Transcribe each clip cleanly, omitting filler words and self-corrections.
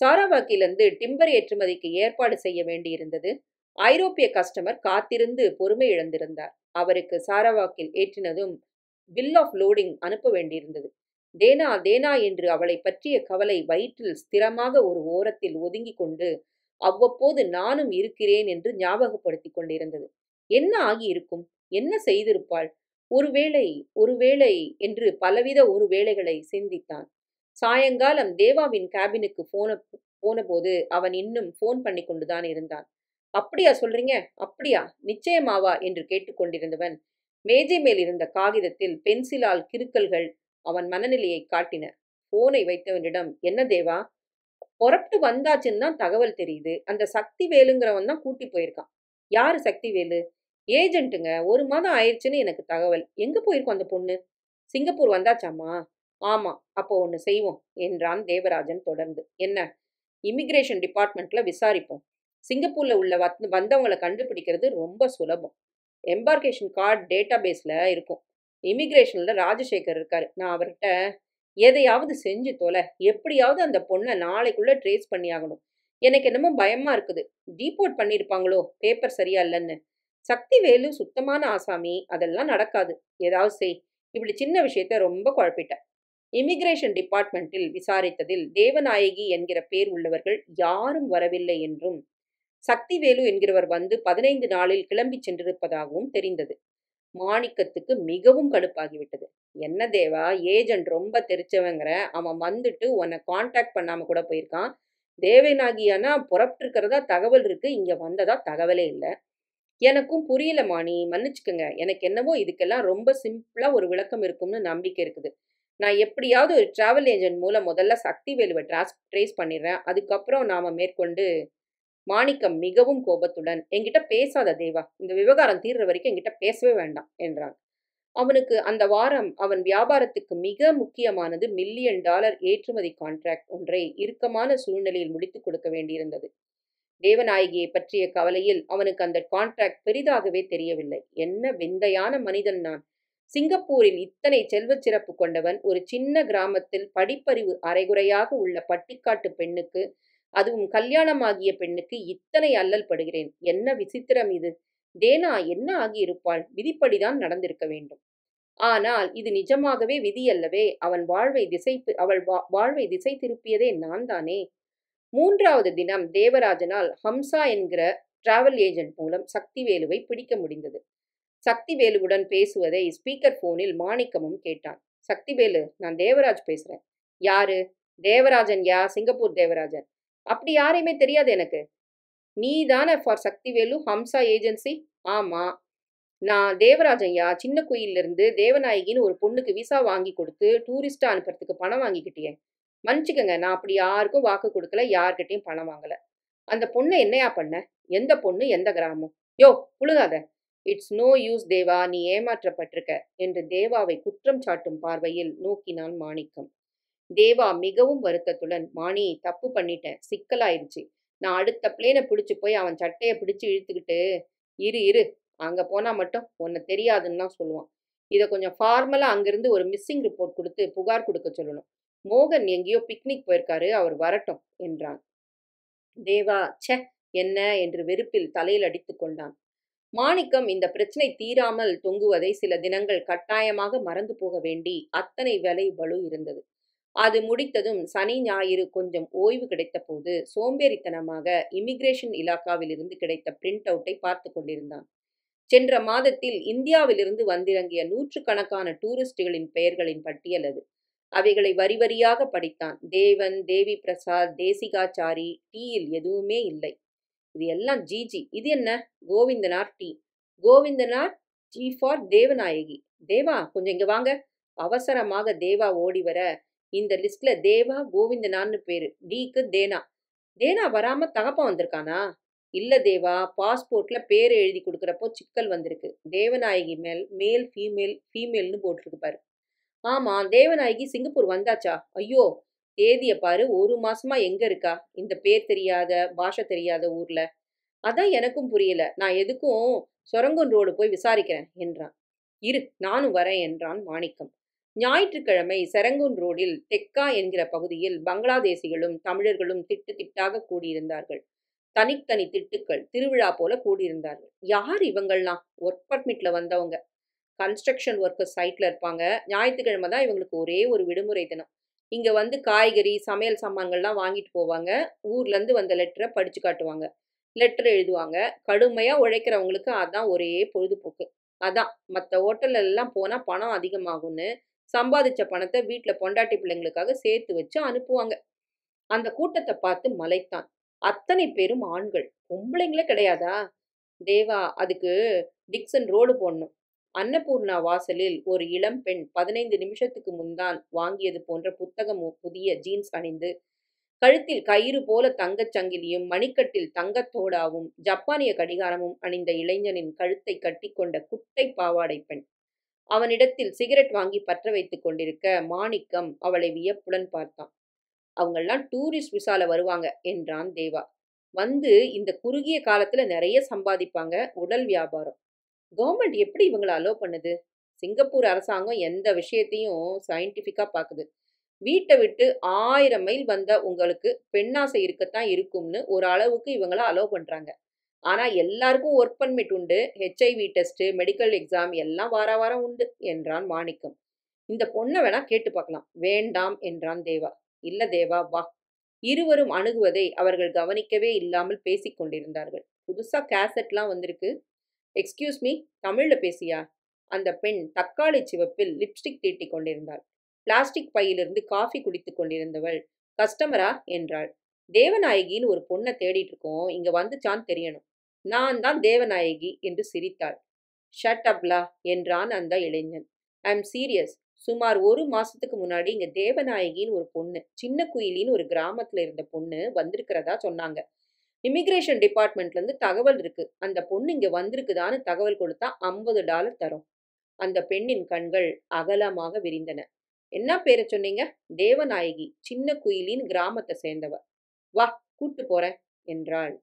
சாராவாக்கிலிருந்து timber ஏற்றுமதிக்கு ஏற்பாடு செய்ய வேண்டியிருந்தது. ஐரோப்பிய கஸ்டமர் காத்திருந்து பொறுமை இழந்திருந்தார். அவருக்கு சாராவாக்கில் ஏற்றினதும் பில் ஆஃப் லோடிங் அனுப்ப வேண்டியிருந்தது. தேனா தேனா என்று அவளை பற்றிய கவலை வயிற்றில் ஸ்திரமாக ஒரு ஓரத்தில் ஒதுங்கி கொண்டு அவ்வப்போது நானும் இருக்கிறேன் என்று ஞாபகப்படுத்தி கொண்டிருந்தது. என்ன ஆகியிருக்கும், என்ன செய்திருப்பாள், ஒருவேளை என்று பலவித ஒரு வேளைகளை சிந்தித்தான். சாயங்காலம் தேவாவின் கேபினுக்கு போனபோது அவன் இன்னும் போன் பண்ணி கொண்டுதான் இருந்தான். அப்படியா சொல்றீங்க, அப்படியா, நிச்சயமாவா என்று கேட்டுக்கொண்டிருந்தவன் மேஜை மேல் இருந்த காகிதத்தில் பென்சிலால் கிறுக்கல்கள் அவன் மனநிலையை காட்டின. போனை வைத்தவனிடம், என்ன தேவா, புறப்பட்டு வந்தாச்சுன்னு தான் தகவல் தெரியுது. அந்த சக்திவேலுங்கிறவன் தான் கூட்டி போயிருக்கான். யாரு சக்திவேலு? ஏஜென்ட்டுங்க. 1 மாதம் ஆயிடுச்சுன்னு எனக்கு தகவல். எங்க போயிருக்கோம் அந்த பொண்ணு? சிங்கப்பூர் வந்தாச்சாமா? ஆமா. அப்போ ஒன்று செய்வோம் என்றான் தேவராஜன் தொடர்ந்து. என்ன? இமிகிரேஷன் டிபார்ட்மெண்ட்ல விசாரிப்போம். சிங்கப்பூர்ல உள்ள வந்தவங்களை கண்டுபிடிக்கிறது ரொம்ப சுலபம். எம்பார்கேஷன் கார்டு டேட்டாபேஸ்ல இருக்கும். இமிகிரேஷன்ல ராஜசேகர் இருக்காரு. நான் அவர்கிட்ட எதையாவது செஞ்சு தொலை, எப்படியாவது அந்த பொண்ணை நாளைக்குள்ள ட்ரேஸ் பண்ணி ஆகணும். எனக்கு என்னமோ பயமா இருக்குது, டீபோர்ட் பண்ணியிருப்பாங்களோ, பேப்பர் சரியா இல்லைன்னு. சக்திவேலு சுத்தமான ஆசாமி, அதெல்லாம் நடக்காது, ஏதாவது செய். இப்படி சின்ன விஷயத்த ரொம்ப குழப்பிட்ட. இமிகிரேஷன் டிபார்ட்மெண்ட்டில் விசாரித்ததில் தேவநாயகி என்கிற பேர் உள்ளவர்கள் யாரும் வரவில்லை என்றும் சக்திவேலு என்கிறவர் வந்து 15 நாளில் கிளம்பி சென்றிருப்பதாகவும் தெரிந்தது. மாணிக்கத்துக்கு மிகவும் கடுப்பாகிவிட்டது. என்ன தேவா, ஏஜென்ட் ரொம்ப தெரிச்சவங்கிற அவன் வந்துட்டு உன்னை கான்டாக்ட் பண்ணாம கூட போயிருக்கான். தேவநாயகியானா புறப்பட்டு இருக்கிறதா தகவல் இருக்கு, இங்க வந்ததா தகவலே இல்லை. எனக்கும் புரியல மாணி, மன்னிச்சுக்கோங்க. எனக்கு என்னவோ இதுக்கெல்லாம் ரொம்ப சிம்பிளா ஒரு விளக்கம் இருக்கும்னு நம்பிக்கை இருக்குது. நான் எப்படியாவது ஒரு டிராவல் ஏஜென்ட் மூலம் முதல்ல சக்திவேலுவை ட்ரேஸ் பண்ணிடுறேன். அதுக்கப்புறம் நாம மேற்கொண்டு. மாணிக்கம் மிகவும் கோபத்துடன், என்கிட்ட பேசாத தேவா, இந்த விவகாரம் தீர்ற வரைக்கும் என்கிட்ட பேசவே வேண்டாம் என்றான். அவனுக்கு அந்த வாரம் அவன் வியாபாரத்துக்கு மிக முக்கியமானது $1 மில்லியன் ஏற்றுமதி கான்ட்ராக்ட் ஒன்றை இறுக்கமான சூழ்நிலையில் முடித்து கொடுக்க வேண்டியிருந்தது. தேவநாயகியை பற்றிய கவலையில் அவனுக்கு அந்த கான்ட்ராக்ட் பெரிதாகவே தெரியவில்லை. என்ன விந்தையான மனிதன் நான்! சிங்கப்பூரில் இத்தனை செல்வச் சிறப்பு கொண்டவன் ஒரு சின்ன கிராமத்தில் படிப்பறிவு அரைகுறையாக உள்ள பட்டிக்காட்டு பெண்ணுக்கு, அதுவும் கல்யாணமாகிய பெண்ணுக்கு இத்தனை அல்லல் படுகிறேன். என்ன விசித்திரம் இது! தேனா என்ன ஆகியிருப்பாள்? விதிப்படிதான் நடந்திருக்க வேண்டும். ஆனால் இது நிஜமாகவே விதியல்லவே. அவள் வாழ்வை திசை திருப்பியதே நான் தானே. 3வது தினம் தேவராஜனால் ஹம்சா என்கிற டிராவல் ஏஜென்ட் மூலம் சக்திவேலுவை பிடிக்க முடிந்தது. சக்திவேலுவுடன் பேசுவதை ஸ்பீக்கர் போனில் மாணிக்கமும் கேட்டான். சக்திவேலு, நான் தேவராஜ் பேசுறேன். யாரு? தேவராஜன். Yeah, Singapore Devarajan. அப்படி யாரையுமே தெரியாது எனக்கு. நீ தானே ஃபார் சக்திவேலு ஹம்சா ஏஜென்சி? ஆமா, நான் தேவராஜன் யா. சின்ன குயிலிருந்து தேவநாயகின்னு ஒரு பொண்ணுக்கு விசா வாங்கி கொடுத்து டூரிஸ்டா அனுப்புறதுக்கு பணம் வாங்கிக்கிட்டேன். மன்னிச்சுக்கங்க, நான் அப்படி யாருக்கும் வாக்கு கொடுக்கல, யார்கிட்டையும் பணம் வாங்கல. அந்த பொண்ணை என்னையா பண்ண? எந்த பொண்ணு, எந்த கிராமம்? யோ புழுகாத, இட்ஸ் நோ யூஸ் தேவா, நீ ஏமாற்றப்பட்டிருக்க என்று தேவாவை குற்றம் சாட்டும் பார்வையில் நோக்கினான் மாணிக்கம். தேவா மிகவும் வருத்தத்துடன், மாணி தப்பு பண்ணிட்டேன், சிக்கலாயிடுச்சு. நான் அடுத்த பிளேனை பிடிச்சி போய் அவன் சட்டையை பிடிச்சி இழுத்துக்கிட்டு இரு அங்கே போனால் மட்டும் உன்னை தெரியாதுன்னு தான் சொல்லுவான். இதை கொஞ்சம் ஃபார்மலாக அங்கிருந்து ஒரு மிஸ்ஸிங் ரிப்போர்ட் கொடுத்து புகார் கொடுக்க சொல்லணும். மோகன் எங்கேயோ பிக்னிக் போயிருக்காரு, அவர் வரட்டும் என்றான். தேவா சே என்ன என்று வெறுப்பில் தலையில் அடித்து கொண்டான். மாணிக்கம் இந்த பிரச்சனை தீராமல் தொங்குவதை சில தினங்கள் கட்டாயமாக மறந்து போக வேண்டி அத்தனை வேலை வலு இருந்தது. அது முடித்ததும் சனி ஞாயிறு கொஞ்சம் ஓய்வு கிடைத்த போது சோம்பேறித்தனமாக இமிகிரேஷன் இலாக்காவிலிருந்து கிடைத்த பிரிண்ட் அவுட்டை பார்த்து கொண்டிருந்தான். சென்ற மாதத்தில் இந்தியாவிலிருந்து வந்திறங்கிய 100கணக்கான டூரிஸ்டுகளின் பெயர்களின் பட்டியல் அது. அவைகளை வரிவரியாக படித்தான். தேவன், தேவி பிரசாத், தேசிகாச்சாரி, டீயில் எதுவுமே இல்லை. இது எல்லாம் ஜிஜி. இது என்ன? Govindanar T. Govindanar G for Devanayaki. Deva கொஞ்சம் இங்க வாங்க. அவசரமாக தேவா ஓடி வர, இந்த லிஸ்ட்ல தேவா கோவிந்தனான்னு பேரு, டீக்கு தேனா. தேனா வராம தகப்பா வந்திருக்கானா? இல்ல தேவா, பாஸ்போர்ட்ல பேர் எழுதி கொடுக்குறப்போ சிக்கல் வந்திருக்கு. தேவநாயகி மேல் ஃபீமேல்னு போட்டிருக்கு பாரு. ஆமா, தேவநாயகி சிங்கப்பூர் வந்தாச்சா? ஐயோ, தேதியை பாரு, 1 மாசமா எங்க இருக்கா? இந்த பேர் தெரியாத, பாஷை தெரியாத ஊர்ல. அதான் எனக்கும் புரியல. நான் எதுக்கும் சொரங்கூன் ரோடு போய் விசாரிக்கிறேன் என்றான். இரு, நானும் வரேன் என்றான் மாணிக்கம். ஞாயிற்றுக்கிழமை சரங்கூன் ரோடில் தெக்கா என்கிற பகுதியில் பங்களாதேசிகளும் தமிழர்களும் திட்டு திட்டாக கூடியிருந்தார்கள். தனித்தனி திட்டுக்கள் திருவிழா போல கூடியிருந்தார்கள். யார் இவங்கள்லாம்? ஒர்க் பர்மிட்ல வந்தவங்க. கன்ஸ்ட்ரக்ஷன் ஒர்க்கர் சைட்ல இருப்பாங்க. ஞாயிற்றுக்கிழமை தான் இவங்களுக்கு ஒரே ஒரு விடுமுறை தினம். இங்க வந்து காய்கறி சமையல் சாமான்கள்லாம் வாங்கிட்டு போவாங்க. ஊர்ல இருந்து வந்த லெட்டரை படிச்சு காட்டுவாங்க, லெட்டர் எழுதுவாங்க. கடுமையா உழைக்கிறவங்களுக்கு அதான் ஒரே பொழுதுபோக்கு. அதான் மற்ற ஹோட்டல்ல எல்லாம் போனா பணம் அதிகமாகும்னு சம்பாதிச்ச பணத்தை வீட்டுல பொண்டாட்டி பிள்ளைங்களுக்காக சேர்த்து வச்சு அனுப்புவாங்க. அந்த கூட்டத்தை பார்த்து மலைத்தான். அத்தனை பேரும் ஆண்கள், பொம்பளைங்களே கிடையாதா? தேவா, அதுக்கு டிக்சன் ரோடு போடணும். அன்னபூர்ணா வாசலில் ஒரு இளம் பெண் 15 நிமிஷத்துக்கு முன்தான் வாங்கியது போன்ற புத்தகம் புதிய ஜீன்ஸ் அணிந்து, கழுத்தில் கயிறு போல தங்கச்சங்கிலியும் மணிக்கட்டில் தங்கத்தோடாவும் ஜப்பானிய கடிகாரமும் அணிந்த இளைஞனின் கழுத்தை கட்டி கொண்ட குட்டை பாவாடை பெண் அவனிடத்தில் சிகரெட் வாங்கி பற்ற வைத்து கொண்டிருக்க மாணிக்கம் அவளை வியப்புடன் பார்த்தான். அவங்கெல்லாம் டூரிஸ்ட் விசால வருவாங்க என்றான் தேவா. வந்து இந்த குறுகிய காலத்துல நிறைய சம்பாதிப்பாங்க. உடல் வியாபாரம். கவர்மெண்ட் எப்படி இவங்களை அலோ பண்ணுது? சிங்கப்பூர் அரசாங்கம் எந்த விஷயத்தையும் சயின்டிஃபிக்கா பாக்குது. வீட்டை விட்டு 1000 மைல் வந்த உங்களுக்கு பெண்ணாசை இருக்கத்தான் இருக்கும்னு ஒரு அளவுக்கு இவங்கள அலோ பண்றாங்க. ஆனா எல்லாருக்கும் ஒர்க் பர்மிட் உண்டு. HIV டெஸ்ட், மெடிக்கல் எக்ஸாம் எல்லாம் வார வாரம் உண்டு என்றான் மாணிக்கம். இந்த பொண்ணை வேணா கேட்டு பார்க்கலாம். வேண்டாம் என்றான் தேவா. இல்ல தேவா, வா. இருவரும் அணுகுவதை அவர்கள் கவனிக்கவே இல்லாமல் பேசி கொண்டிருந்தார்கள். புதுசா கேசட்லாம் வந்திருக்கு. எக்ஸ்கியூஸ் மீ, தமிழ்ல பேசியா? அந்த பெண் தக்காளி சிவப்பில் லிப்ஸ்டிக் தீட்டி கொண்டிருந்தாள். பிளாஸ்டிக் பையிலிருந்து காஃபி குடித்து கொண்டிருந்தவள் கஸ்டமரா என்றாள். தேவநாயகின்னு ஒரு பொண்ணை தேடிட்டு இருக்கோம், இங்க வந்துச்சான்னு தெரியணும். நான் தான் தேவநாயகி என்று சிரித்தாள். ஷட் அப்லா என்றான் அந்த இளைஞன். I am serious. சுமார் 1 மாசத்துக்கு முன்னாடி இங்க தேவநாயகின்னு ஒரு பொண்ணு, சின்ன குயிலின்னு ஒரு கிராமத்துல இருந்த பொண்ணு வந்திருக்கிறதா சொன்னாங்க. இமிகிரேஷன் டிபார்ட்மெண்ட்ல இருந்து தகவல் இருக்கு. அந்த பொண்ணு இங்க வந்திருக்குதான்னு தகவல் கொடுத்தா $50 தரும். அந்த பெண்ணின் கண்கள் அகலமாக விரிந்தன. என்ன பேரை சொன்னீங்க? தேவநாயகி, சின்ன குயிலின் கிராமத்தை சேர்ந்தவ. வா, கூட்டு போறேன் என்றாள்.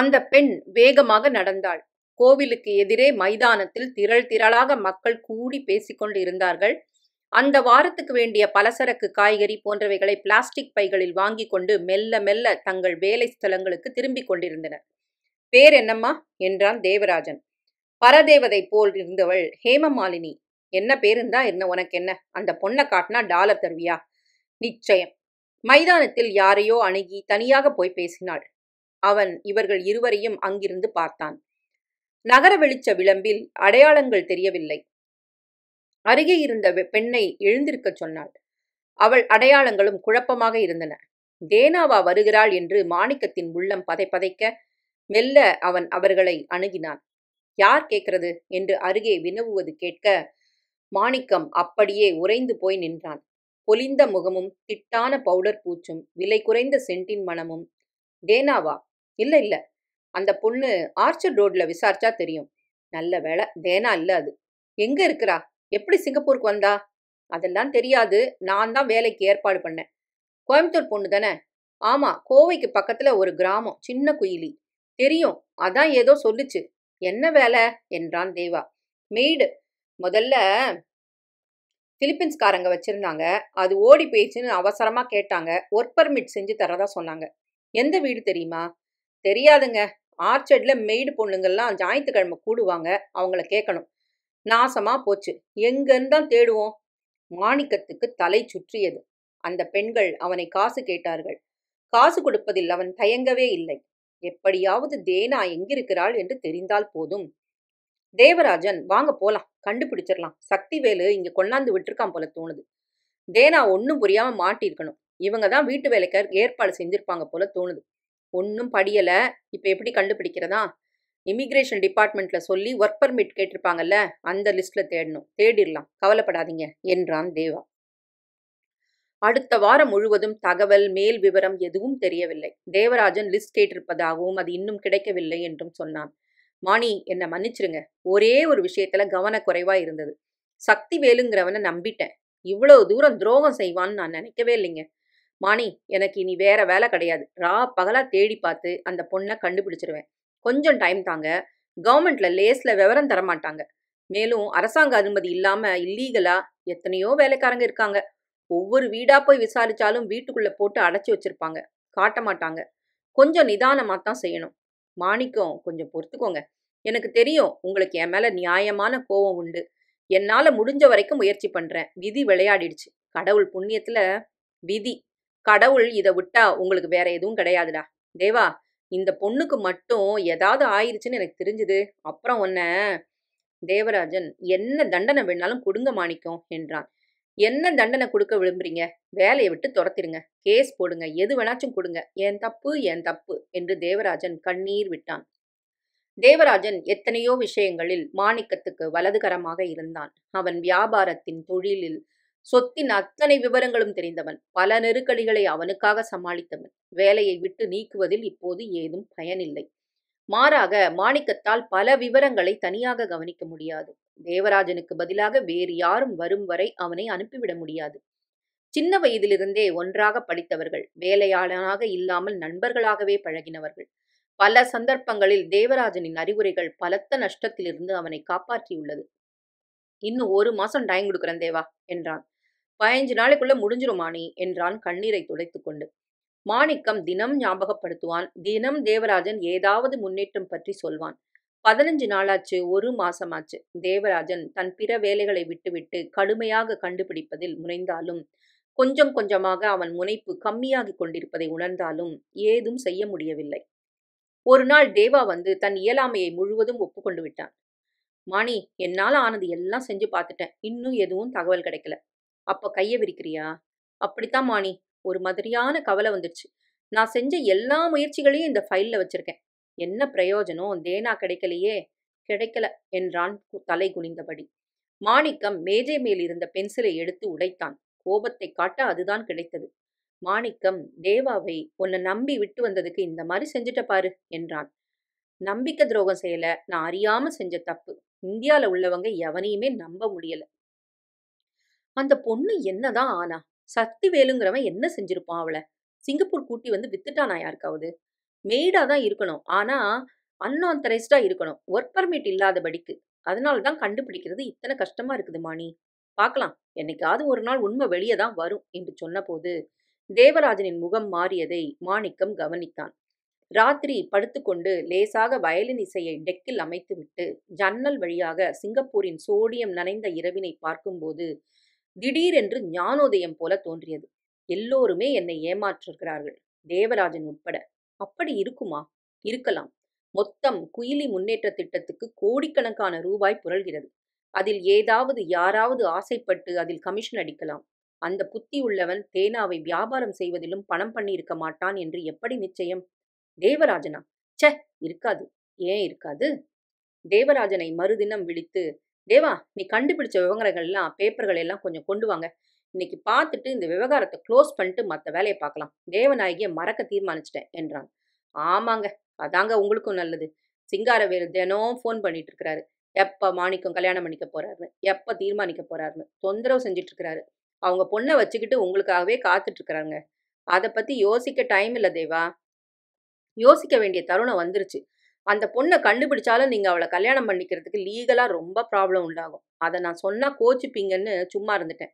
அந்த பெண் வேகமாக நடந்தாள். கோவிலுக்கு எதிரே மைதானத்தில் திரள் திரளாக மக்கள் கூடி பேசிக்கொண்டு இருந்தார்கள். அந்த வாரத்துக்கு வேண்டிய பலசரக்கு, காய்கறி போன்றவைகளை பிளாஸ்டிக் பைகளில் வாங்கி கொண்டு மெல்ல மெல்ல தங்கள் வேலை ஸ்தலங்களுக்கு திரும்பி கொண்டிருந்தனர். பேர் என்னம்மா என்றான் தேவராஜன். பரதேவதை போல் இருந்தவள் ஹேமமாலினி. என்ன பேருந்தா என்ன உனக்கு? என்ன அந்த பொண்ணை காட்டினா டாலர் தருவியா? நிச்சயம். மைதானத்தில் யாரையோ அணுகி தனியாக போய் பேசினாள். அவன் இவர்கள் இருவரையும் அங்கிருந்து பார்த்தான். நகர வெளிச்ச விளம்பில் அடையாளங்கள் தெரியவில்லை. அருகே இருந்த பெண்ணை எழுந்திருக்க சொன்னாள். அவள் அடையாளங்களும் குழப்பமாக இருந்தன. தேனாவா வருகிறாள் என்று மாணிக்கத்தின் உள்ளம் பதைப்பதைக்க மெல்ல அவன் அவர்களை அணுகினான். யார் கேட்கிறது என்று அருகே வினவுவது கேட்க மாணிக்கம் அப்படியே உறைந்து போய் நின்றான். பொலிந்த முகமும் திட்டான பவுடர் பூச்சும் விலை குறைந்த சென்டின் மனமும். தேனாவா? இல்லை இல்லை, அந்த பொண்ணு ஆர்ச்சர்ட் ரோட்ல விசாரிச்சா தெரியும். நல்ல வேலை, தேனா இல்லை அது. எங்க இருக்கிறா? எப்படி சிங்கப்பூருக்கு வந்தா? அதெல்லாம் தெரியாது, நான் தான் வேலைக்கு ஏற்பாடு பண்ணேன். கோயம்புத்தூர் பொண்ணு தானே? ஆமா, கோவைக்கு பக்கத்துல ஒரு கிராமம், சின்ன குயிலி. தெரியும், அதான் ஏதோ சொல்லுச்சு. என்ன வேலை என்றான் தேவா. மெய்டு. முதல்ல பிலிப்பீன்ஸ்காரங்க வச்சிருந்தாங்க, அது ஓடி போயிடுச்சுன்னு அவசரமா கேட்டாங்க. ஒர்க் பர்மிட் செஞ்சு தரதா சொன்னாங்க. எந்த வீடு தெரியுமா? தெரியாதுங்க. ஆர்ச்சர்டில் மெய்டு பொண்ணுங்கள்லாம் ஞாயிற்றுக்கிழமை கூடுவாங்க, அவங்கள கேட்கணும். நாசமாக போச்சு, எங்கன்னு தான் தேடுவோம். மாணிக்கத்துக்கு தலை சுற்றியது. அந்த பெண்கள் அவனை காசு கேட்டார்கள். காசு கொடுப்பதில் அவன் தயங்கவே இல்லை. எப்படியாவது தேனா எங்கிருக்கிறாள் என்று தெரிந்தால் போதும். தேவராஜன், வாங்க போலாம், கண்டுபிடிச்சிடலாம், சக்திவேலு இங்க கொண்டாந்து விட்டுருக்கான் போல தோணுது. தேனா ஒன்னும் புரியாம மாட்டிருக்கணும், இவங்க தான் வீட்டு வேலைக்கு ஏற்பாடு செஞ்சிருப்பாங்க போல தோணுது. ஒன்னும் படியல, இப்ப எப்படி கண்டுபிடிக்கிறதா? இமிகிரேஷன் டிபார்ட்மெண்ட்ல சொல்லி ஒர்க் பர்மிட் கேட்டிருப்பாங்கல்ல, அந்த லிஸ்ட்ல தேடணும், தேடிடலாம், கவலைப்படாதீங்க என்றான் தேவா. அடுத்த வாரம் முழுவதும் தகவல் மேல் விவரம் எதுவும் தெரியவில்லை. தேவராஜன் லிஸ்ட் கேட்டிருப்பதாகவும் அது இன்னும் கிடைக்கவில்லை என்றும் சொன்னான். மாணி, என்னை மன்னிச்சிருங்க, ஒரே ஒரு விஷயத்துல கவனக்குறைவா இருந்தது. சக்தி வேலுங்கிறவனை நம்பிட்டேன். இவ்வளவு தூரம் துரோகம் செய்வான்னு நான் நினைக்கவே இல்லைங்க. மாணி, எனக்கு இனி வேற வேலை கிடையாது. பகலா தேடி பார்த்து அந்த பொண்ணை கண்டுபிடிச்சிருவேன். கொஞ்சம் டைம் தாங்க. கவர்மெண்ட்ல லேஸ்ல விவரம் தரமாட்டாங்க. மேலும் அரசாங்க அனுமதி இல்லாம இல்லீகலா எத்தனையோ வேலைக்காரங்க இருக்காங்க. ஒவ்வொரு வீடா போய் விசாரிச்சாலும் வீட்டுக்குள்ள போட்டு அடைச்சி வச்சிருப்பாங்க, காட்ட மாட்டாங்க. கொஞ்சம் நிதானமா தான் செய்யணும். மாணிக்கம், கொஞ்சம் பொறுத்துக்கோங்க. எனக்கு தெரியும் உங்களுக்கு என் மேல நியாயமான கோபம் உண்டு. என்னால முடிஞ்ச வரைக்கும் முயற்சி பண்றேன். விதி விளையாடிடுச்சு. கடவுள் புண்ணியத்துல விதி, கடவுள் இதை விட்டா உங்களுக்கு வேற எதுவும் கிடையாதுடா. தேவா, இந்த பொண்ணுக்கு மட்டும் ஏதாவது ஆயிடுச்சுன்னு எனக்கு தெரிஞ்சுது. அப்புறம் ஒன்ன தேவராஜன், என்ன தண்டனை வேணாலும் கொடுங்க மாணிக்கம் என்றான். என்ன தண்டனை கொடுக்க விரும்புறீங்க? வேலையை விட்டு துரத்திடுங்க, கேஸ் போடுங்க, எது வேணாச்சும் கொடுங்க. என் தப்பு என்று தேவராஜன் கண்ணீர் விட்டான். தேவராஜன் எத்தனையோ விஷயங்களில் மாணிக்கத்துக்கு வலதுகரமாக இருந்தான். அவன் வியாபாரத்தின், தொழிலில், சொத்தின் அத்தனை விவரங்களும் தெரிந்தவன். பல நெருக்கடிகளை அவனுக்காக சமாளித்தவன். வேலையை விட்டு நீக்குவதில் இப்போது ஏதும் பயனில்லை. மாறாக மாணிக்கத்தால் பல விவரங்களை தனியாக கவனிக்க முடியாது. தேவராஜனுக்கு பதிலாக வேறு யாரும் வரும் வரை அவனை அனுப்பிவிட முடியாது. சின்ன வயதிலிருந்தே ஒன்றாக படித்தவர்கள், வேலையாளனாக இல்லாமல் நண்பர்களாகவே பழகினவர்கள். பல சந்தர்ப்பங்களில் தேவராஜனின் அறிவுரைகள் பலத்த நஷ்டத்திலிருந்து அவனை காப்பாற்றியுள்ளது. இன்னும் 1 மாசம் டைம் கொடுக்குறேன் தேவா என்றான். 15 நாளைக்குள்ள முடிஞ்சிருமானி என்றான் கண்ணீரை துடைத்துக் கொண்டு. மாணிக்கம் தினம் ஞாபகப்படுத்துவான். தினம் தேவராஜன் ஏதாவது முன்னேற்றம் பற்றி சொல்வான். 15 நாளாச்சு, 1 மாசமாச்சு. தேவராஜன் தன் பிற வேலைகளை விட்டுவிட்டு கடுமையாக கண்டுபிடிப்பதில் முனைந்தாலும், கொஞ்சம் கொஞ்சமாக அவன் முனைப்பு கம்மியாகி கொண்டிருப்பதை உணர்ந்தாலும் ஏதும் செய்ய முடியவில்லை. ஒரு நாள் தேவா வந்து தன் இயலாமையை முழுவதும் ஒப்புக்கொண்டு விட்டான். மாணி, என்னால் ஆனது எல்லாம் செஞ்சு பார்த்துட்டேன். இன்னும் எதுவும் தகவல் கிடைக்கல. அப்போ கையை விரிக்கிறியா? அப்படித்தான் மாணி, ஒரு மாதிரியான கவலை வந்துடுச்சு. நான் செஞ்ச எல்லா முயற்சிகளையும் இந்த ஃபைலில் வச்சிருக்கேன். என்ன பிரயோஜனம்? தேனா கிடைக்கலையே. கிடைக்கல என்றான் தலை குனிந்தபடி. மாணிக்கம் மேஜை மேல் இருந்த பென்சிலை எடுத்து உடைத்தான். கோபத்தை காட்ட அதுதான் கிடைத்தது. மாணிக்கம், தேவாவை உன்னை நம்பி விட்டு வந்ததுக்கு இந்த மாதிரி செஞ்சுட்ட பாரு என்றான். நம்பிக்கை துரோகம் செய்யல, நான் அறியாம செஞ்ச தப்பு. இந்தியாவில் உள்ளவங்க எவனையுமே நம்ப முடியல. அந்த பொண்ணு என்னதான் ஆனா? சக்தி வேலுங்கிறவன் என்ன செஞ்சிருப்பான்? அவளை சிங்கப்பூர் கூட்டி வந்து வித்துட்டானா யாருக்காவது? மெய்டா தான் இருக்கணும், ஆனா அன்ஆத்தரைஸ்டா இருக்கணும், ஒர்க் பர்மிட் இல்லாதபடிக்கு. அதனால தான் கண்டுபிடிக்கிறது இத்தனை கஷ்டமா இருக்குது மாணி. பார்க்கலாம், என்னைக்காவது ஒரு நாள் உண்மை வெளியே தான் வரும் என்று சொன்னபோது தேவராஜனின் முகம் மாறியதை மாணிக்கம் கவனித்தான். ராத்திரி படுத்துக்கொண்டு லேசாக வயலின் இசையை டெக்கில் அமைத்துவிட்டு ஜன்னல் வழியாக சிங்கப்பூரின் சோடியம் நனைந்த இரவினை பார்க்கும்போது திடீரென்று ஞானோதயம் போல தோன்றியது. எல்லோருமே என்னை ஏமாற்றிருக்கிறார்கள், தேவராஜன் உட்பட. அப்படி இருக்குமா? இருக்கலாம். மொத்தம் குயிலி முன்னேற்ற திட்டத்துக்கு கோடிக்கணக்கான ரூபாய் புரள்கிறது. அதில் ஏதாவது யாராவது ஆசைப்பட்டு அதில் கமிஷன் அடிக்கலாம். அந்த புத்தி உள்ளவன் தேனாவை வியாபாரம் செய்வதிலும் பணம் பண்ணி இருக்க மாட்டான் என்று எப்படி நிச்சயம்? தேவராஜனா? சே, இருக்காது. ஏன் இருக்காது? தேவராஜனை மறுதினம் விழித்து, தேவா, நீ கண்டுபிடிச்ச விவகாரங்கள்லாம் பேப்பர்கள் எல்லாம் கொஞ்சம் கொண்டு வாங்க. இன்னைக்கு பார்த்துட்டு இந்த விவகாரத்தை க்ளோஸ் பண்ணிட்டு மற்ற வேலையை பார்க்கலாம். தேவநாயகியை மறக்க தீர்மானிச்சிட்டேன் என்றான். ஆமாங்க, அதாங்க உங்களுக்கும் நல்லது. சிங்காரவேலு தினம் ஃபோன் பண்ணிட்டு இருக்கிறாரு. எப்போ மாணிக்கம் கல்யாணம் பண்ணிக்க போறாருன்னு, எப்போ தீர்மானிக்க போறாருன்னு தொந்தரவு செஞ்சுட்டு இருக்கிறாரு. அவங்க பொண்ணை வச்சுக்கிட்டு உங்களுக்காகவே காத்துட்டு இருக்கிறாங்க. அதை பத்தி யோசிக்க டைம் இல்லை தேவா. யோசிக்க வேண்டிய தருணம் வந்துருச்சு. அந்த பொண்ணை கண்டுபிடிச்சாலும் நீங்கள் அவளை கல்யாணம் பண்ணிக்கிறதுக்கு லீகலாக ரொம்ப ப்ராப்ளம் உண்டாகும். அதை நான் சொன்னால் கோச்சிப்பீங்கன்னு சும்மா இருந்துட்டேன்.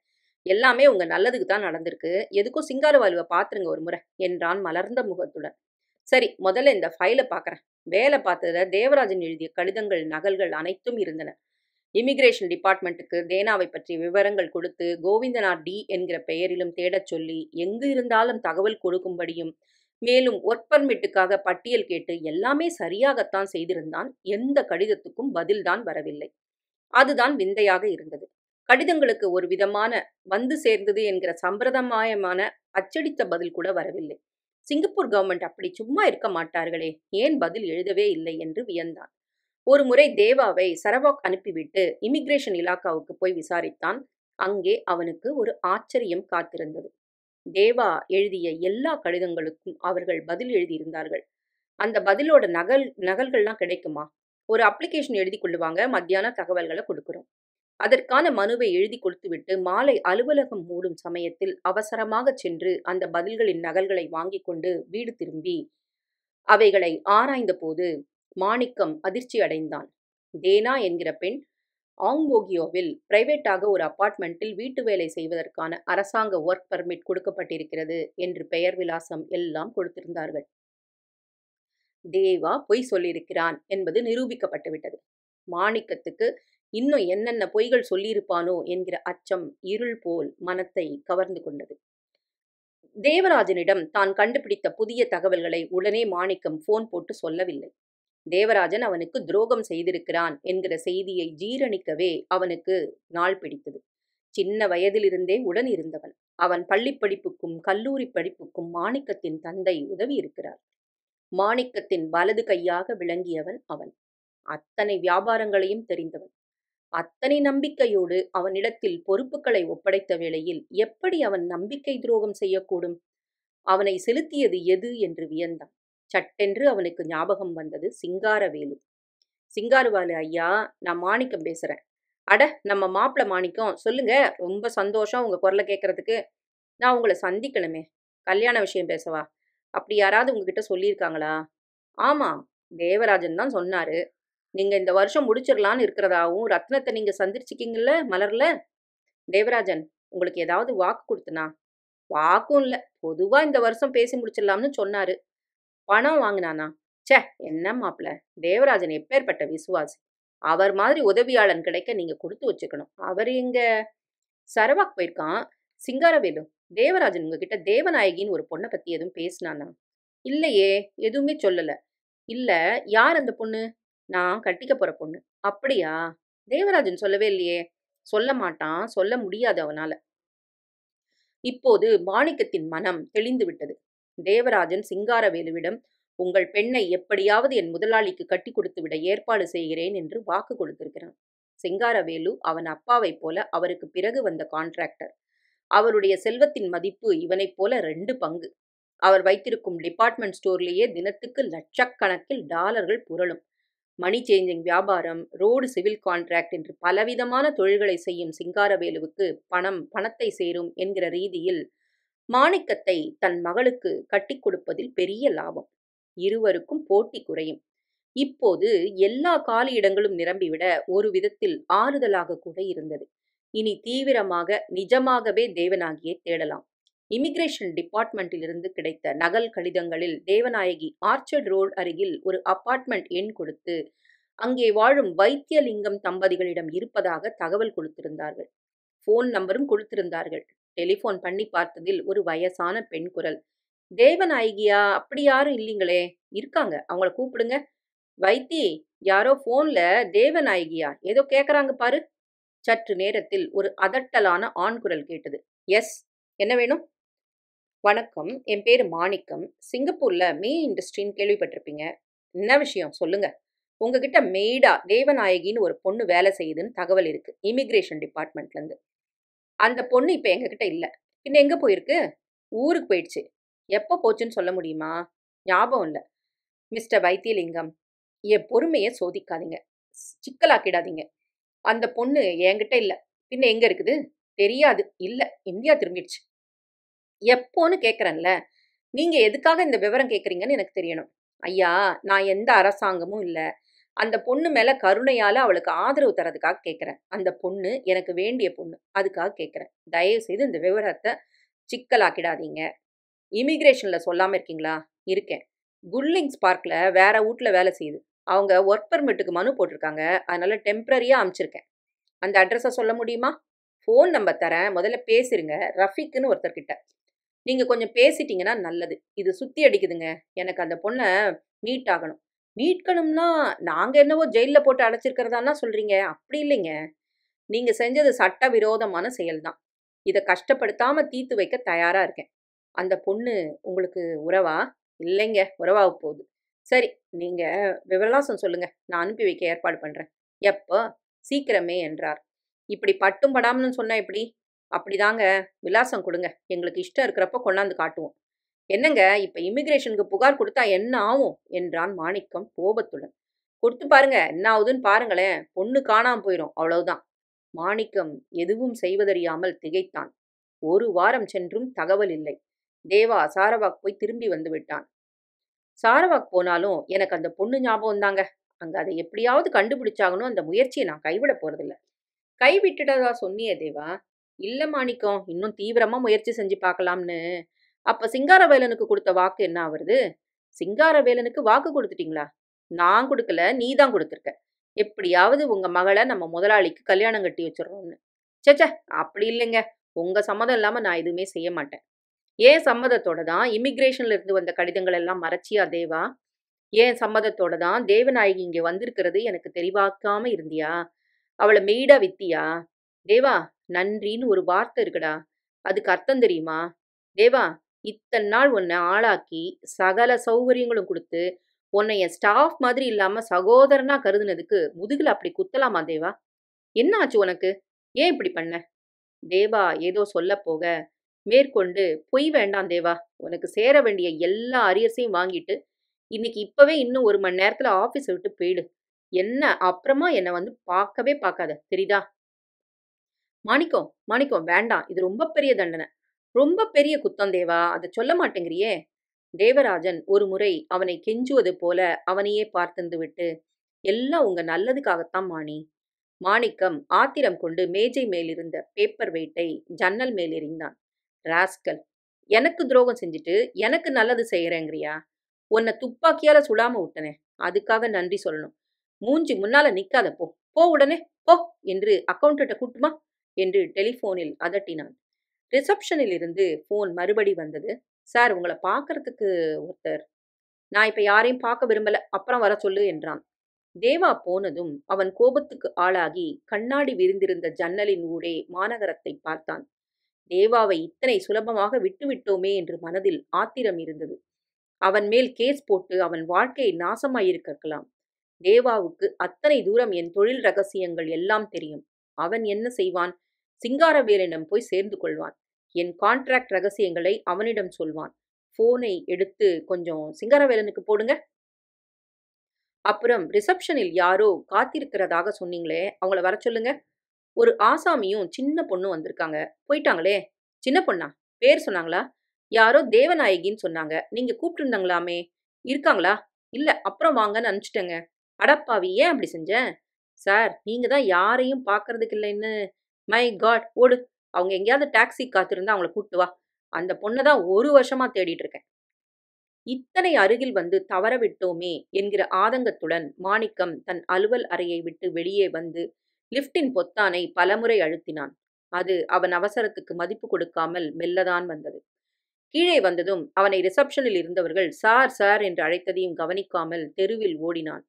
எல்லாமே உங்கள் நல்லதுக்கு தான் நடந்திருக்கு. எதுக்கும் சிங்காரவேலுவை பார்த்துருங்க ஒரு முறை என்றான் மலர்ந்த முகத்துடன். சரி, முதல்ல இந்த ஃபைலை பார்க்குறேன். வேலை பார்த்ததில் தேவராஜன் எழுதிய கடிதங்கள் நகல்கள் அனைத்தும் இருந்தன. இமிகிரேஷன் டிபார்ட்மெண்ட்டுக்கு தேனாவை பற்றி விவரங்கள் கொடுத்து கோவிந்தநாத் டி என்கிற பெயரிலும் தேடச் சொல்லி எங்கு இருந்தாலும் தகவல் கொடுக்கும்படியும், மேலும் ஒர்க் பர்மிட்டுக்காக பட்டியல் கேட்டு எல்லாமே சரியாகத்தான் செய்திருந்தான். எந்த கடிதத்துக்கும் பதில்தான் வரவில்லை. அதுதான் விந்தையாக இருந்தது. கடிதங்களுக்கு ஒரு விதமான வந்து சேர்ந்தது என்கிற சம்பிரதாயமான அச்சடித்த பதில் கூட வரவில்லை. சிங்கப்பூர் கவர்மெண்ட் அப்படி சும்மா இருக்க மாட்டார்களே, ஏன் பதில் எழுதவே இல்லை என்று வியந்தான். ஒரு முறை தேவாவை சரவாக் அனுப்பிவிட்டு இமிகிரேஷன் இலாக்காவுக்கு போய் விசாரித்தான். அங்கே அவனுக்கு ஒரு ஆச்சரியம் காத்திருந்தது. தேவா எழுதிய எல்லா கடிதங்களுக்கும் அவர்கள் பதில் எழுதியிருந்தார்கள். அந்த பதிலோட நகல்கள்லாம் கிடைக்குமா? ஒரு அப்ளிகேஷன் எழுதி கொள்ளுவாங்க, மத்தியான தகவல்களை கொடுக்குறோம். அதற்கான மனுவை எழுதி கொடுத்துவிட்டு மாலை அலுவலகம் மூடும் சமயத்தில் அவசரமாக சென்று அந்த பதில்களின் நகல்களை வாங்கி கொண்டு வீடு திரும்பி அவைகளை ஆராய்ந்த போது மாணிக்கம் அதிர்ச்சி அடைந்தான். தேனா என்கிற பெண் ஆங்போகியோவில் பிரைவேட்டாக ஒரு அபார்ட்மெண்ட்டில் வீட்டு வேலை செய்வதற்கான அரசாங்க ஒர்க் பர்மிட் கொடுக்கப்பட்டிருக்கிறது என்று பெயர் விலாசம் எல்லாம் கொடுத்திருந்தார்கள். தேவா பொய் சொல்லியிருக்கிறான் என்பது நிரூபிக்கப்பட்டுவிட்டது. மாணிக்கத்துக்கு இன்னும் என்னென்ன பொய்கள் சொல்லியிருப்பானோ என்கிற அச்சம் இருள் போல் மனத்தை கவர்ந்து கொண்டது. தேவராஜனிடம் தான் கண்டுபிடித்த புதிய தகவல்களை உடனே மாணிக்கம் போன் போட்டு சொல்லவில்லை. தேவராஜன் அவனுக்கு துரோகம் செய்திருக்கிறான் என்கிற செய்தியை ஜீரணிக்கவே அவனுக்கு நாள் பிடித்தது. சின்ன வயதிலிருந்தே உடன் இருந்தவன். அவன் பள்ளி படிப்புக்கும் கல்லூரி படிப்புக்கும் மாணிக்கத்தின் தந்தை உதவி இருக்கிறார். மாணிக்கத்தின் வலது கையாக விளங்கியவன் அவன். அத்தனை வியாபாரங்களையும் தெரிந்தவன். அத்தனை நம்பிக்கையோடு அவனிடத்தில் பொறுப்புகளை ஒப்படைத்த வேளையில் எப்படி அவன் நம்பிக்கை துரோகம் செய்யக்கூடும்? அவனை செலுத்தியது எது என்று வியந்தான். சட்டென்று அவனுக்கு ஞாபகம் வந்தது சிங்காரவேலு. சிங்காரவேலு ஐயா, நான் மாணிக்கம் பேசுறேன். அட, நம்ம மாப்பிள்ள மாணிக்கம், சொல்லுங்க. ரொம்ப சந்தோஷம் உங்க குரலை கேட்கறதுக்கு. நான் உங்களை சந்திக்கணுமே, கல்யாண விஷயம் பேசவா? அப்படி யாராவது உங்ககிட்ட சொல்லியிருக்காங்களா? ஆமா, தேவராஜன் தான் சொன்னாரு. நீங்க இந்த வருஷம் முடிச்சிடலான்னு இருக்கிறதாவும், ரத்னத்தை நீங்க சந்திச்சிக்கிங்கல்ல மலர்ல. தேவராஜன் உங்களுக்கு ஏதாவது வாக்கு கொடுத்தனா? வாக்கும் இல்லை, பொதுவா இந்த வருஷம் பேசி முடிச்சிடலாம்னு சொன்னாரு. பணம் வாங்கினானா? சே, என்ன மாப்பிள்ள, தேவராஜன் எப்பேற்பட்ட விசுவாசி. அவர் மாதிரி உதவியாளன் கிடைக்க நீங்க கொடுத்து வச்சுக்கணும். அவர் எங்க? சரவாக் போயிருக்கான். சிங்காரவேலு, தேவராஜன் உங்ககிட்ட தேவநாயகின்னு ஒரு பொண்ணை பத்தி எதுவும் பேசினானா? இல்லையே, எதுவுமே சொல்லல. இல்ல, யார் அந்த பொண்ணு? நான் கட்டிக்க போற பொண்ணு. அப்படியா? தேவராஜன் சொல்லவே இல்லையே. சொல்ல மாட்டான், சொல்ல முடியாது அவனால. இப்போது மாணிக்கத்தின் மனம் தெளிந்து விட்டது. தேவராஜன் சிங்காரவேலுவிடம் உங்கள் பெண்ணை எப்படியாவது என் முதலாளிக்கு கட்டி கொடுத்துவிட ஏற்பாடு செய்கிறேன் என்று வாக்கு கொடுத்திருக்கிறான். சிங்காரவேலு அவன் அப்பாவை போல அவருக்கு பிறகு வந்த கான்ட்ராக்டர். அவருடைய செல்வத்தின் மதிப்பு இவனை போல 2 பங்கு. அவர் வைத்திருக்கும் டிபார்ட்மெண்ட் ஸ்டோர்லேயே தினத்துக்கு லட்சக்கணக்கில் டாலர்கள் புரளும். மணி சேஞ்சிங் வியாபாரம், ரோடு சிவில் கான்ட்ராக்ட் என்று பலவிதமான தொழில்களை செய்யும் சிங்காரவேலுவுக்கு பணத்தை சேரும் என்கிற ரீதியில் மாணிக்கத்தை தன் மகளுக்கு கட்டி கொடுப்பதில் பெரிய லாபம். இருவருக்கும் போட்டி குறையும். இப்போது எல்லா காலி இடங்களும் நிரம்பிவிட ஒரு விதத்தில் ஆறுதலாக கூட இருந்தது. இனி தீவிரமாக நிஜமாகவே தேவநாயகியை தேடலாம். இமிகிரேஷன் டிபார்ட்மெண்ட்டிலிருந்து கிடைத்த நகல் கடிதங்களில் தேவநாயகி ஆர்ச்சர்ட் ரோடு அருகில் ஒரு அபார்ட்மெண்ட் எண் கொடுத்து அங்கே வாழும் வைத்தியலிங்கம் தம்பதிகளிடம் இருப்பதாக தகவல் கொடுத்திருந்தார்கள். ஃபோன் நம்பரும் கொடுத்திருந்தார்கள். டெலிஃபோன் பண்ணி பார்த்ததில் ஒரு வயசான பெண் குரல். தேவநாயகியா? அப்படி யாரும் இல்லைங்களே. இருக்காங்க, அவங்கள கூப்பிடுங்க. வைத்தி, யாரோ ஃபோன்ல தேவநாயகியா ஏதோ கேட்குறாங்க பாரு. சற்று நேரத்தில் ஒரு அதட்டலான ஆண் குரல் கேட்டது. எஸ், என்ன வேணும்? வணக்கம், என் பேர் மாணிக்கம். சிங்கப்பூரில் மே இண்டஸ்ட்ரின்னு கேள்விப்பட்டிருப்பீங்க. என்ன விஷயம் சொல்லுங்க. உங்ககிட்ட மெய்டா தேவநாயகின்னு ஒரு பொண்ணு வேலை செய்யுதுன்னு தகவல் இருக்கு இமிகிரேஷன் டிபார்ட்மெண்ட்லேருந்து. அந்த பொண்ணு இப்போ எங்ககிட்ட இல்லை. பின்ன எங்கே போயிருக்கு? ஊருக்கு போயிடுச்சு. எப்போ போச்சுன்னு சொல்ல முடியுமா? ஞாபகம் இல்லை. மிஸ்டர் வைத்தியலிங்கம், என் பொறுமையை சோதிக்காதீங்க, சிக்கலாக்கிடாதீங்க. அந்த பொண்ணு என்கிட்ட இல்லை. பின்ன எங்கே இருக்குது? தெரியாது. இல்லை, இந்தியா திரும்பிடுச்சு. எப்போன்னு கேட்குறேன்ல, நீங்கள் எதுக்காக இந்த விவரம் கேட்குறீங்கன்னு எனக்கு தெரியணும். ஐயா, நான் எந்த அரசாங்கமும் இல்லை. அந்த பொண்ணு மேலே கருணையால் அவளுக்கு ஆதரவு தரதுக்காக கேட்குறேன். அந்த பொண்ணு எனக்கு வேண்டிய பொண்ணு, அதுக்காக கேட்குறேன். தயவுசெய்து இந்த விவரத்தை சிக்கலாக்கிடாதீங்க. இமிகிரேஷனில் சொல்லாமல் இருக்கீங்களா? இருக்கேன். குல்லிங் ஸ்பார்க்கில் வேறு வீட்டில் வேலை செய்யுது. அவங்க ஒர்க் பர்மிட்டுக்கு மனு போட்டிருக்காங்க, அதனால் டெம்பரரியாக அனுப்பிச்சிருக்கேன். அந்த அட்ரஸை சொல்ல முடியுமா? ஃபோன் நம்பர் தரேன், முதல்ல பேசிடுங்க ரஃபிக்குன்னு ஒருத்தர்கிட்ட. நீங்கள் கொஞ்சம் பேசிட்டீங்கன்னா நல்லது. இது சுற்றி அடிக்குதுங்க. எனக்கு அந்த பொண்ணை மீட் ஆகணும். மீட்கணும்னா நாங்கள் என்னவோ ஜெயிலில் போட்டு அடைச்சிருக்கிறதானா சொல்கிறீங்க? அப்படி இல்லைங்க, நீங்கள் செஞ்சது சட்ட விரோதமான செயல் தான். இதை கஷ்டப்படுத்தாமல் தீர்த்து வைக்க தயாராக இருக்கேன். அந்த பொண்ணு உங்களுக்கு உறவா? இல்லைங்க, உறவாக போகுது. சரி, நீங்கள் விவரலாசம் சொல்லுங்கள், நான் அனுப்பி வைக்க ஏற்பாடு பண்ணுறேன். எப்போ? சீக்கிரமே என்றார். இப்படி பட்டும் படாமல்னு சொன்னால் எப்படி? அப்படிதாங்க, விலாசம் கொடுங்க, எங்களுக்கு இஷ்டம் இருக்கிறப்ப கொண்டாந்து காட்டுவோம். என்னங்க இப்போ இமிகிரேஷனுக்கு புகார் கொடுத்தா என்ன ஆகும் என்றான் மாணிக்கம் கோபத்துடன். கொடுத்து பாருங்க, என்ன ஆகுதுன்னு பாருங்களேன், பொண்ணு காணாமல் போயிடும், அவ்வளவுதான். மாணிக்கம் எதுவும் செய்வதறியாமல் திகைத்தான். 1 வாரம் சென்றும் தகவல் இல்லை. தேவா சாரவாக் போய் திரும்பி வந்து விட்டான். சாரவாக் போனாலும் எனக்கு அந்த பொண்ணு ஞாபகம் தாங்க. அங்கே அதை எப்படியாவது கண்டுபிடிச்சாகணும். அந்த முயற்சியை நான் கைவிட போகிறதில்ல. கைவிட்டுட்டதா சொன்னியே தேவா? இல்லை மாணிக்கம், இன்னும் தீவிரமாக முயற்சி செஞ்சு பார்க்கலாம்னு. அப்போ சிங்காரவேலனுக்கு கொடுத்த வாக்கு என்ன ஆகுறது? சிங்காரவேலனுக்கு வாக்கு கொடுத்துட்டீங்களா? நான் கொடுக்கல, நீ தான் கொடுத்துருக்க. எப்படியாவது உங்கள் மகளை நம்ம முதலாளிக்கு கல்யாணம் கட்டி வச்சிடறோம்னு. சேச்சே, அப்படி இல்லைங்க, உங்கள் சம்மதம் இல்லாமல் நான் எதுவுமே செய்ய மாட்டேன். ஏன் சம்மதத்தோடு தான் இமிக்ரேஷனில் இருந்து வந்த கடிதங்கள் எல்லாம் மறைச்சியா தேவா? ஏன் சம்மதத்தோடு தான் தேவநாயகி இங்கே வந்திருக்கிறது எனக்கு தெரிவாக்காமல் இருந்தியா? அவளை மெய்டா வித்தியா? தேவா, நன்றின்னு ஒரு வார்த்தை இருக்குடா, அதுக்கு அர்த்தம் தெரியுமா? தேவா, இத்தனை நாள் உன்னை ஆளாக்கி சகல சௌகரியங்களும் கொடுத்து உன்னை என் ஸ்டாஃப் மாதிரி இல்லாமல் சகோதரனா கருதுனதுக்கு முதுகில் அப்படி குத்தலாமா தேவா? என்ன ஆச்சு உனக்கு? ஏன் இப்படி பண்ண? தேவா ஏதோ சொல்ல போக மேற்கொண்டு, பொய் வேண்டாம் தேவா, உனக்கு சேர வேண்டிய எல்லா அரியர்ஸையும் வாங்கிட்டு இன்னைக்கு இப்போவே இன்னும் 1 மணி நேரத்தில் ஆஃபீஸை விட்டு போயிடு. என்ன அப்புறமா என்னை வந்து பார்க்கவே பார்க்காத, தெரியுதா? மாணிக்கம் மாணிக்கம் வேண்டாம், இது ரொம்ப பெரிய தண்டனை, ரொம்ப பெரிய குத்தம் தேவா, அதை சொல்ல மாட்டேங்கிறியே. தேவராஜன் ஒரு முறை அவனை கெஞ்சுவது போல அவனையே பார்த்திருந்து விட்டு, எல்லாம் உங்க நல்லதுக்காகத்தான் மாணி. மாணிக்கம் ஆத்திரம் கொண்டு மேஜை மேலிருந்த பேப்பர் வெயிட்டை ஜன்னல் மேல் எறிந்தான். ராஸ்கல், எனக்கு துரோகம் செஞ்சுட்டு எனக்கு நல்லது செய்யறேங்கிறியா? உன்னை துப்பாக்கியால சுடாம விட்டனே, அதுக்காக நன்றி சொல்லணும். மூஞ்சி முன்னால நிக்காத, போ போ, உடனே போ என்று அக்கௌண்டண்ட்டை கூட்டுமா என்று டெலிஃபோனில் அதட்டினான். ரிசப்ஷனில் இருந்து ஃபோன் மறுபடி வந்தது. சார், உங்களை பார்க்கறதுக்கு ஒருத்தர். நான் இப்போ யாரையும் பார்க்க விரும்பலை, அப்புறம் வர சொல்லு என்றான். தேவா போனதும் அவன் கோபத்துக்கு ஆளாகி கண்ணாடி விரிந்திருந்த ஜன்னலின் ஊடே மாநகரத்தை பார்த்தான். தேவாவை இத்தனை சுலபமாக விட்டுவிட்டோமே என்று மனதில் ஆத்திரம் இருந்தது. அவன் மேல் கேஸ் போட்டு அவன் வாழ்க்கையை நாசமாயிருக்கலாம். தேவாவுக்கு அத்தனை தூரம் என் தொழில் ரகசியங்கள் எல்லாம் தெரியும். அவன் என்ன செய்வான்? சிங்காரவேலனிடம் போய் சேர்ந்து கொள்வான். என் கான்ட்ராக்ட் ரகசியங்களை அவனிடம் சொல்வான். போனை எடுத்து, கொஞ்சம் சிங்காரவேலனுக்கு போடுங்க. அப்புறம் ரிசப்ஷனில் யாரோ காத்திருக்கிறதாக சொன்னீங்களே, அவங்கள வர சொல்லுங்க. ஒரு ஆசாமியும் சின்ன பொண்ணும் வந்திருக்காங்க. போயிட்டாங்களே. சின்ன பொண்ணா? பேர் சொன்னாங்களா? யாரோ தேவநாயகின்னு சொன்னாங்க. நீங்க கூப்பிட்டுருந்தாங்களாமே. இருக்காங்களா? இல்லை, அப்புறம் வாங்கன்னு அனுப்பிச்சிட்டேங்க. அடப்பாவி, ஏன் அப்படி செஞ்ச? சார், நீங்கள் தான் யாரையும் பார்க்கறதுக்கு இல்லைன்னு. மை காட், ஓடு, அவங்க எங்கேயாவது டாக்ஸி காத்திருந்தா அவங்கள கூப்பிட்டு வா. அந்த பொண்ணை தான் 1 வருஷமாக தேடிட்டு இருக்கேன். இத்தனை அருகில் வந்து தவற விட்டோமே என்கிற ஆதங்கத்துடன் மாணிக்கம் தன் அலுவல் அறையை விட்டு வெளியே வந்து லிஃப்டின் பொத்தானை பலமுறை அழுத்தினான். அது அவன் அவசரத்துக்கு மதிப்பு கொடுக்காமல் மெல்லதான் வந்தது. கீழே வந்ததும் அவனை ரிசப்ஷனில் இருந்தவர்கள் சார் சார் என்று அழைத்ததையும் கவனிக்காமல் தெருவில் ஓடினான்.